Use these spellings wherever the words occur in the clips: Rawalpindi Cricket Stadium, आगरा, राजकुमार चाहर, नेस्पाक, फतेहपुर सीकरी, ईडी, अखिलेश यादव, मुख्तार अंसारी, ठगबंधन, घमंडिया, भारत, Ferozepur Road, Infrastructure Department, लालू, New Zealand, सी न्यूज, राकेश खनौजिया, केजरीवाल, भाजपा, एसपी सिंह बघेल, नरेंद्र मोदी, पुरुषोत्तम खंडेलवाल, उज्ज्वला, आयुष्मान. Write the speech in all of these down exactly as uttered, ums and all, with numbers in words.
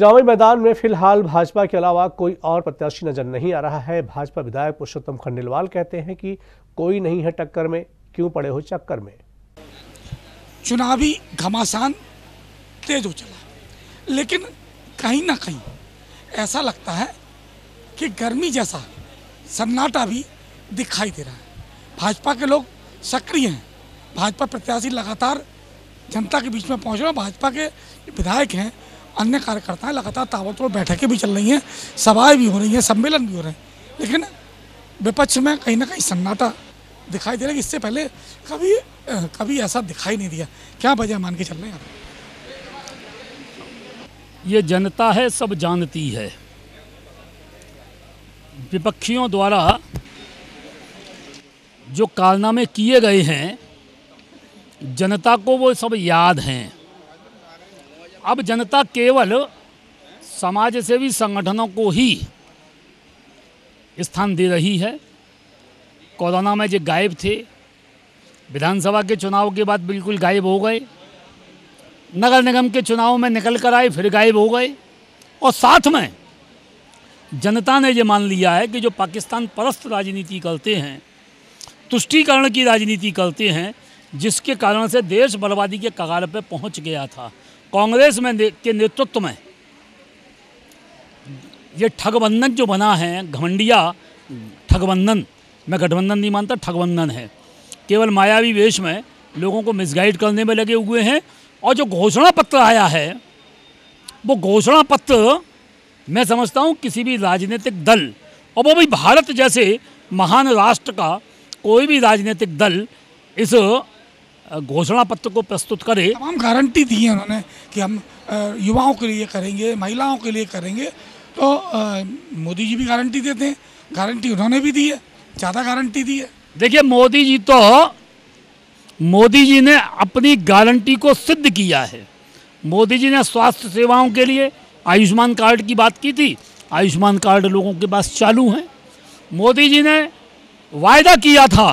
चुनावी मैदान में फिलहाल भाजपा के अलावा कोई और प्रत्याशी नजर नहीं आ रहा है। भाजपा विधायक पुरुषोत्तम खंडेलवाल कहते हैं कि कोई नहीं है टक्कर में, क्यों पड़े हो चक्कर में। चुनावी घमासान तेज हो चला, लेकिन कहीं ना कहीं ऐसा लगता है कि गर्मी जैसा सन्नाटा भी दिखाई दे रहा है। भाजपा के लोग सक्रिय हैं, भाजपा प्रत्याशी लगातार जनता के बीच में पहुंच रहे हैं। भाजपा के विधायक हैं, अन्य कार्यकर्ताएं लगातार ताबड़तोड़ बैठकें भी चल रही हैं, सभाएं भी हो रही हैं, सम्मेलन भी हो रहे हैं, लेकिन विपक्ष में कहीं ना कहीं सन्नाटा दिखाई दे रहा है। इससे पहले कभी कभी ऐसा दिखाई नहीं दिया। क्या वजह मान के चल रहे हैं आप? ये जनता है, सब जानती है। विपक्षियों द्वारा जो कारनामे किए गए हैं, जनता को वो सब याद हैं। अब जनता केवल समाजसेवी संगठनों को ही स्थान दे रही है। कोरोना में जो गायब थे, विधानसभा के चुनाव के बाद बिल्कुल गायब हो गए, नगर निगम के चुनाव में निकल कर आए, फिर गायब हो गए, और साथ में जनता ने ये मान लिया है कि जो पाकिस्तान परस्त राजनीति करते हैं, तुष्टीकरण की राजनीति करते हैं, जिसके कारण से देश बर्बादी के कगार पर पहुंच गया था। कांग्रेस में के नेतृत्व में ये ठगबंधन जो बना है, घमंडिया ठगबंधन, मैं गठबंधन नहीं मानता, ठगबंधन है, केवल मायावी वेश में लोगों को मिसगाइड करने में लगे हुए हैं। और जो घोषणा पत्र आया है, वो घोषणा पत्र मैं समझता हूँ किसी भी राजनीतिक दल, और वो भी भारत जैसे महान राष्ट्र का कोई भी राजनीतिक दल इस घोषणा पत्र को प्रस्तुत करे। तमाम गारंटी दी है उन्होंने कि हम युवाओं के लिए करेंगे, महिलाओं के लिए करेंगे, तो मोदी जी भी गारंटी देते हैं, गारंटी उन्होंने भी दी है, ज़्यादा गारंटी दी है। देखिए मोदी जी तो मोदी जी ने अपनी गारंटी को सिद्ध किया है। मोदी जी ने स्वास्थ्य सेवाओं के लिए आयुष्मान कार्ड की बात की थी, आयुष्मान कार्ड लोगों के पास चालू हैं। मोदी जी ने वायदा किया था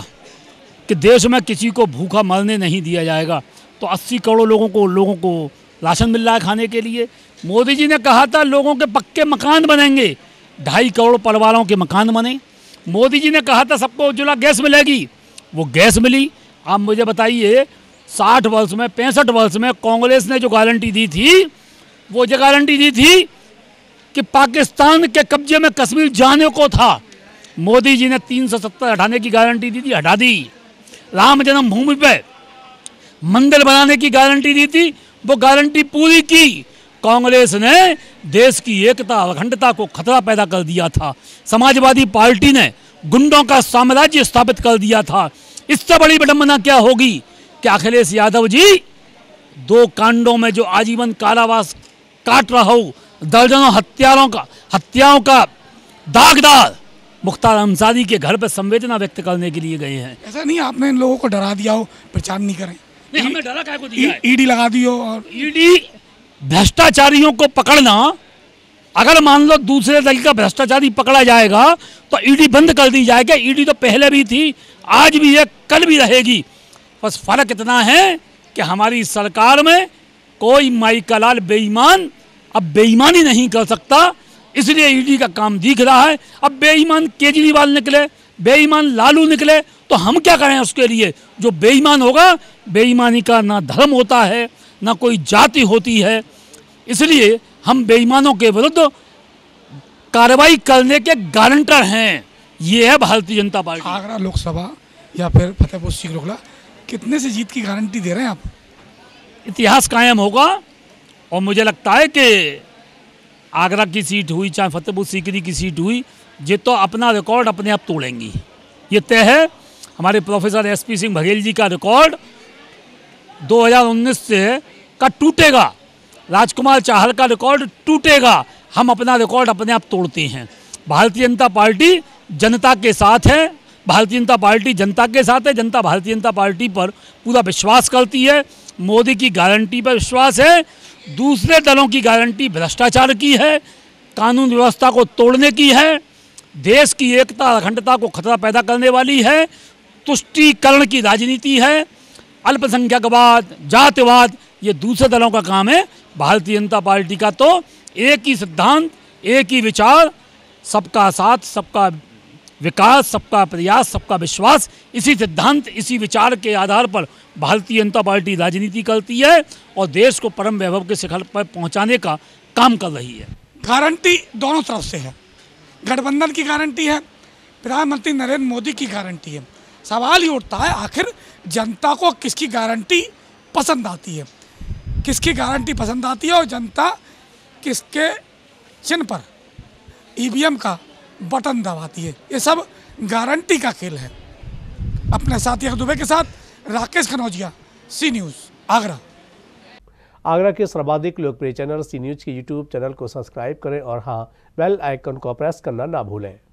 कि देश में किसी को भूखा मरने नहीं दिया जाएगा, तो अस्सी करोड़ लोगों को लोगों को राशन मिल रहा है खाने के लिए। मोदी जी ने कहा था लोगों के पक्के मकान बनेंगे, ढाई करोड़ परिवारों के मकान बने। मोदी जी ने कहा था सबको उज्ज्वला गैस मिलेगी, वो गैस मिली। आप मुझे बताइए साठ वर्ष में, पैंसठ वर्ष में कांग्रेस ने जो गारंटी दी थी, वो जो गारंटी दी थी कि पाकिस्तान के कब्जे में कश्मीर जाने को था, मोदी जी ने तीन सौ सत्तर हटाने की गारंटी दी थी, हटा दी। राम जन्मभूमि पे मंदिर बनाने की गारंटी दी थी, वो गारंटी पूरी की। कांग्रेस ने देश की एकता अखंडता को खतरा पैदा कर दिया था। समाजवादी पार्टी ने गुंडों का साम्राज्य स्थापित कर दिया था। इससे बड़ी विडंबना क्या होगी कि अखिलेश यादव जी दो कांडों में जो आजीवन कारावास काट रहा हो, दर्जनों हत्यारों का हत्याओं का दागदार मुख्तार अंसारी के घर पर संवेदना व्यक्त करने के लिए गए हैं। ऐसा नहीं आपने इन लोगों को डरा दिया हो प्रचार नहीं करें? नहीं, हमें डरा काहे को दिया है? ईडी लगा दी हो, और ईडी भ्रष्टाचारियों को पकड़ना, अगर मान लो दूसरे दल का भ्रष्टाचारी पकड़ा जाएगा तो ईडी बंद कर दी जाएगी। ईडी तो पहले भी थी, आज भी है, कल भी रहेगी। बस फर्क इतना है कि हमारी सरकार में कोई माई कलाल बेईमान अब बेईमानी नहीं कर सकता, इसलिए ईडी का काम दिख रहा है। अब बेईमान केजरीवाल निकले, बेईमान लालू निकले, तो हम क्या करें उसके लिए? जो बेईमान होगा, बेईमानी का ना धर्म होता है ना कोई जाति होती है, इसलिए हम बेईमानों के विरुद्ध कार्रवाई करने के गारंटर हैं। ये है भारतीय जनता पार्टी। आगरा लोकसभा या फिर फतेहपुर सीकरी रोकला, कितने से जीत की गारंटी दे रहे हैं आप? इतिहास कायम होगा, और मुझे लगता है कि आगरा की सीट हुई चाहे फतेहपुर सीकरी की सीट हुई, ये तो अपना रिकॉर्ड अपने आप तोड़ेंगी, ये तय है। हमारे प्रोफेसर एसपी सिंह बघेल जी का रिकॉर्ड दो हज़ार उन्नीस से का टूटेगा, राजकुमार चाहर का रिकॉर्ड टूटेगा। हम अपना रिकॉर्ड अपने आप तोड़ते हैं। भारतीय जनता पार्टी जनता के साथ है, भारतीय जनता पार्टी जनता के साथ है, जनता भारतीय जनता पार्टी पर पूरा विश्वास करती है। मोदी की गारंटी पर विश्वास है। दूसरे दलों की गारंटी भ्रष्टाचार की है, कानून व्यवस्था को तोड़ने की है, देश की एकता अखंडता को खतरा पैदा करने वाली है, तुष्टीकरण की राजनीति है, अल्पसंख्यकवाद, जातिवाद, ये दूसरे दलों का काम है। भारतीय जनता पार्टी का तो एक ही सिद्धांत, एक ही विचार, सबका साथ, सबका विकास, सबका प्रयास, सबका विश्वास। इसी सिद्धांत, इसी विचार के आधार पर भारतीय जनता पार्टी राजनीति करती है और देश को परम वैभव के शिखर पर पहुंचाने का काम कर रही है। गारंटी दोनों तरफ से है, गठबंधन की गारंटी है, प्रधानमंत्री नरेंद्र मोदी की गारंटी है। सवाल ये उठता है आखिर जनता को किसकी गारंटी पसंद आती है, किसकी गारंटी पसंद आती है और जनता किसके चिन्ह पर ई वी एम का बटन दबाती है। ये सब गारंटी का खेल है। अपने साथी दुबे के साथ राकेश खनौजिया, सी न्यूज आगरा। आगरा के सर्वाधिक लोकप्रिय चैनल सी न्यूज के यूट्यूब चैनल को सब्सक्राइब करें और हाँ, बेल आइकन को प्रेस करना ना भूलें।